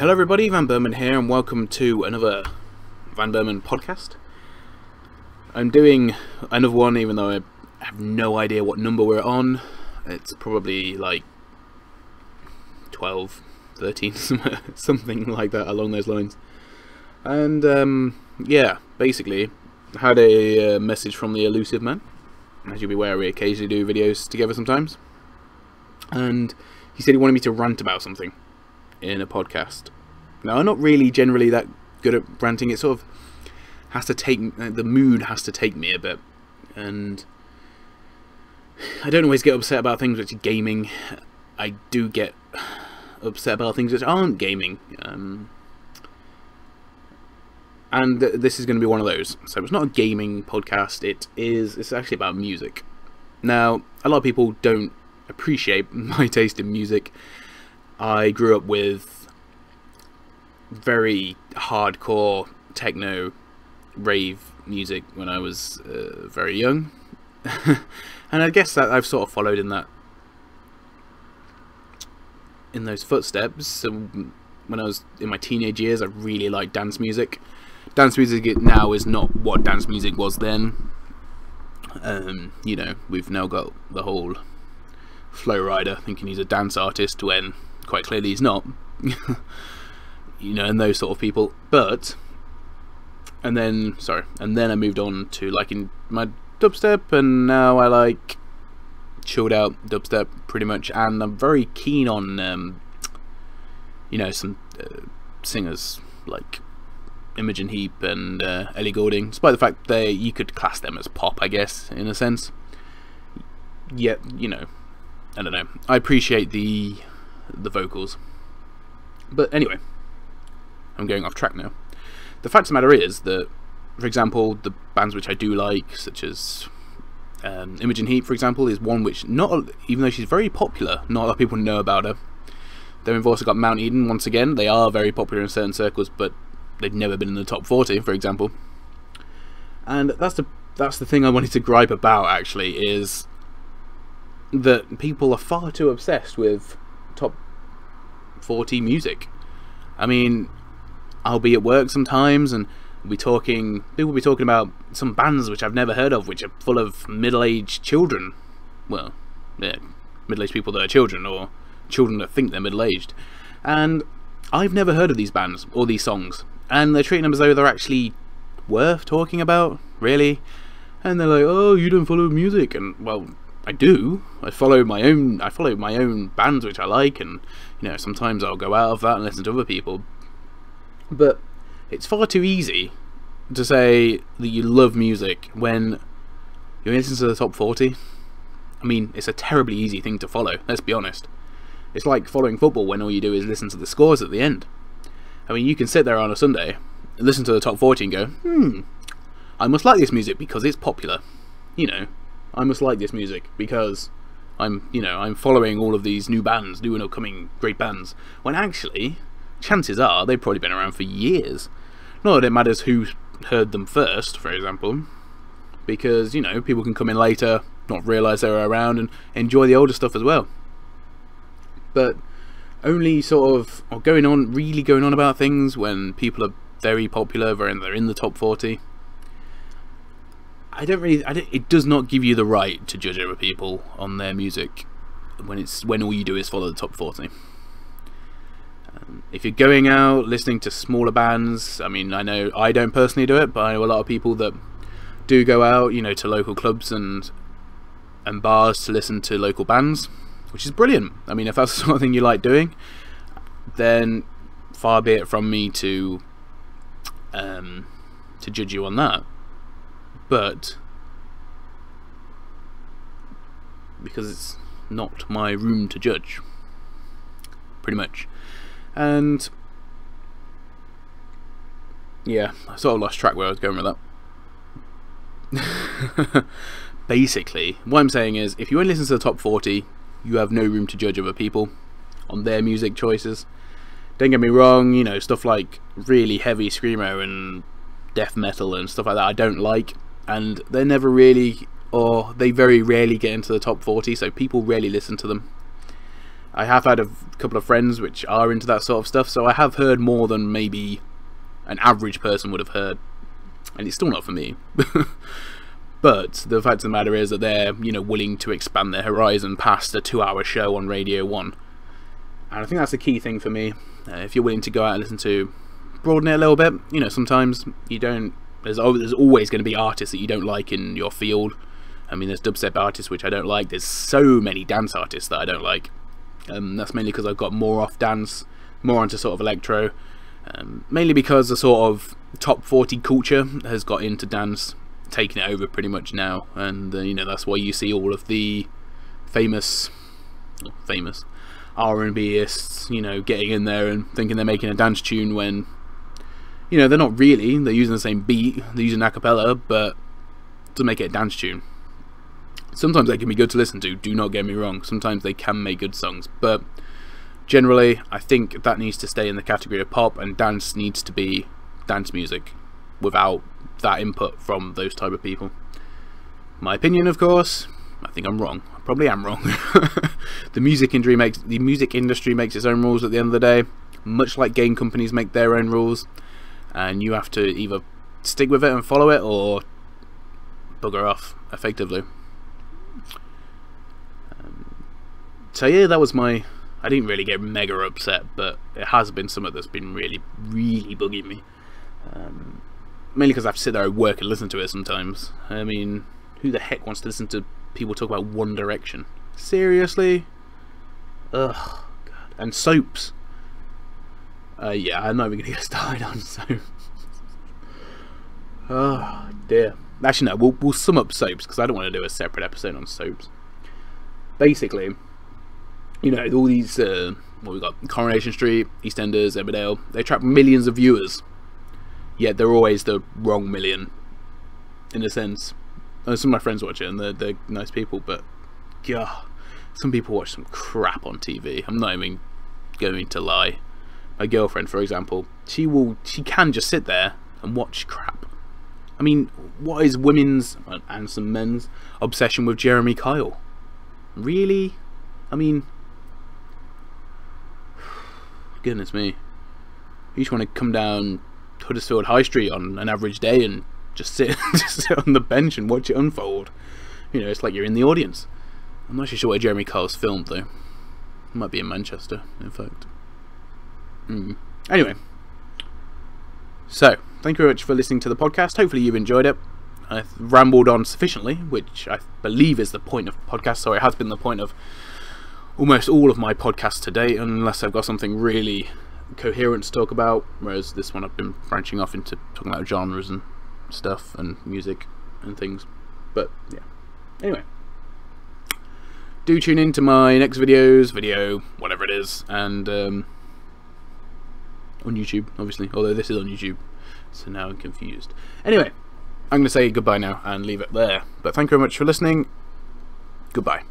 Hello everybody, Van Burman here and welcome to another Van Burman podcast. I'm doing another one even though I have no idea what number we're on. It's probably like 12, 13, something like that along those lines. And yeah, basically had a message from the elusive man. As you'll be aware, we occasionally do videos together sometimes. And he said he wanted me to rant about something in a podcast. Now I'm not really generally that good at ranting. It sort of has to take, the mood has to take me a bit, and I don't always get upset about things which are gaming. I do get upset about things which aren't gaming, and this is going to be one of those. So it's not a gaming podcast, it's actually about music. Now a lot of people don't appreciate my taste in music. I grew up with very hardcore techno rave music when I was very young, and I guess that I've sort of followed in those footsteps. So when I was in my teenage years, I really liked dance music. Dance music now is not what dance music was then. You know, we've now got the whole Flow Rider thinking he's a dance artist when quite clearly he's not, you know, and those sort of people. But and then I moved on to liking my dubstep, and now I like chilled out dubstep pretty much, and I'm very keen on you know, some singers like Imogen Heap and Ellie Goulding, despite the fact you could class them as pop, I guess, in a sense. Yeah, you know, I don't know, I appreciate the vocals. But anyway, I'm going off track now. The fact of the matter is that, for example, the bands which I do like, such as Imogen Heap, for example, is one which, even though she's very popular, not a lot of people know about her. Then we've also got Mount Eden. Once again, they are very popular in certain circles, but they've never been in the top 40, for example. And that's the thing I wanted to gripe about, actually, is that people are far too obsessed with top 40 music. I mean, I'll be at work sometimes and people will be talking about some bands which I've never heard of, which are full of middle-aged children. Well, yeah, middle-aged people that are children, or children that think they're middle-aged. And I've never heard of these bands or these songs, and they're treating them as though they're actually worth talking about, really. And they're like, oh, you don't follow music. And well, I do. I follow my own bands which I like, and you know, sometimes I'll go out of that and listen to other people. But it's far too easy to say that you love music when you listen to the top 40. I mean, it's a terribly easy thing to follow, let's be honest. It's like following football when all you do is listen to the scores at the end. I mean, you can sit there on a Sunday and listen to the top 40 and go, I must like this music because it's popular. You know, I must like this music because I'm following all of these new bands, new and upcoming great bands, when actually, chances are they've probably been around for years. Not that it matters who heard them first, for example, because, you know, people can come in later, not realise they were around, and enjoy the older stuff as well. But only sort of really going on about things when people are very popular, when they're in the top 40. It does not give you the right to judge other people on their music when all you do is follow the top 40. If you're going out listening to smaller bands, I mean, I know I don't personally do it, but I know a lot of people that do go out, you know, to local clubs and bars to listen to local bands, which is brilliant. I mean, if that's the sort of thing you like doing, then far be it from me to judge you on that. But because it's not my room to judge, pretty much. And yeah, I sort of lost track where I was going with that. Basically, what I'm saying is, if you only listen to the top 40, you have no room to judge other people on their music choices. Don't get me wrong, you know, stuff like really heavy screamo and death metal and stuff like that I don't like, and they very rarely get into the top 40, so people rarely listen to them. I have had a couple of friends which are into that sort of stuff, so I have heard more than maybe an average person would have heard, and it's still not for me. But the fact of the matter is that they're, you know, willing to expand their horizon past a 2-hour show on Radio One, and I think that's the key thing for me. If you're willing to go out and listen to, broaden it a little bit. You know, sometimes you don't. There's always going to be artists that you don't like in your field. I mean, there's dubstep artists which I don't like. There's so many dance artists that I don't like. That's mainly because I've got more off dance, more onto sort of electro. Mainly because the sort of top 40 culture has got into dance, taking it over pretty much now, and you know, that's why you see all of the famous R&Bists, you know, getting in there and thinking they're making a dance tune when, you know, they're not really. They're using the same beat, they're using a cappella, but to make it a dance tune. Sometimes they can be good to listen to, do not get me wrong. Sometimes they can make good songs, but generally I think that needs to stay in the category of pop, and dance needs to be dance music without that input from those type of people. My opinion, of course. I think I'm wrong. I probably am wrong. The music industry makes its own rules at the end of the day, much like game companies make their own rules, and you have to either stick with it and follow it or bugger off, effectively. So yeah, that was my... I didn't really get mega upset, but it has been something that's been really, really bugging me. Mainly because I have to sit there at work and listen to it sometimes. I mean, who the heck wants to listen to people talk about One Direction? Seriously? Ugh, God. And soaps. Yeah, I'm not even going to get started on soaps. Oh dear. Actually no, we'll sum up soaps, because I don't want to do a separate episode on soaps. Basically, you know, all these, what we got, Coronation Street, EastEnders, Emmerdale, they attract millions of viewers. Yet they're always the wrong million, in a sense. Some of my friends watch it, and they're nice people, but yeah, some people watch some crap on TV. I'm not even going to lie. My girlfriend, for example, she can just sit there and watch crap. I mean, what is women's and some men's obsession with Jeremy Kyle? Really? I mean, goodness me. You just want to come down Huddersfield High Street on an average day and just sit on the bench and watch it unfold. You know, it's like you're in the audience. I'm not actually sure where Jeremy Kyle's filmed, though. It might be in Manchester, in fact. Anyway. So, thank you very much for listening to the podcast. Hopefully you've enjoyed it. I've rambled on sufficiently, which I believe is the point of podcasts. So it has been the point of almost all of my podcasts today, unless I've got something really coherent to talk about, whereas this one I've been branching off into talking about genres and stuff and music and things. But yeah, anyway, do tune in to my next video, whatever it is, and on YouTube, obviously, although this is on YouTube, so now I'm confused. Anyway, I'm going to say goodbye now and leave it there. But thank you very much for listening. Goodbye.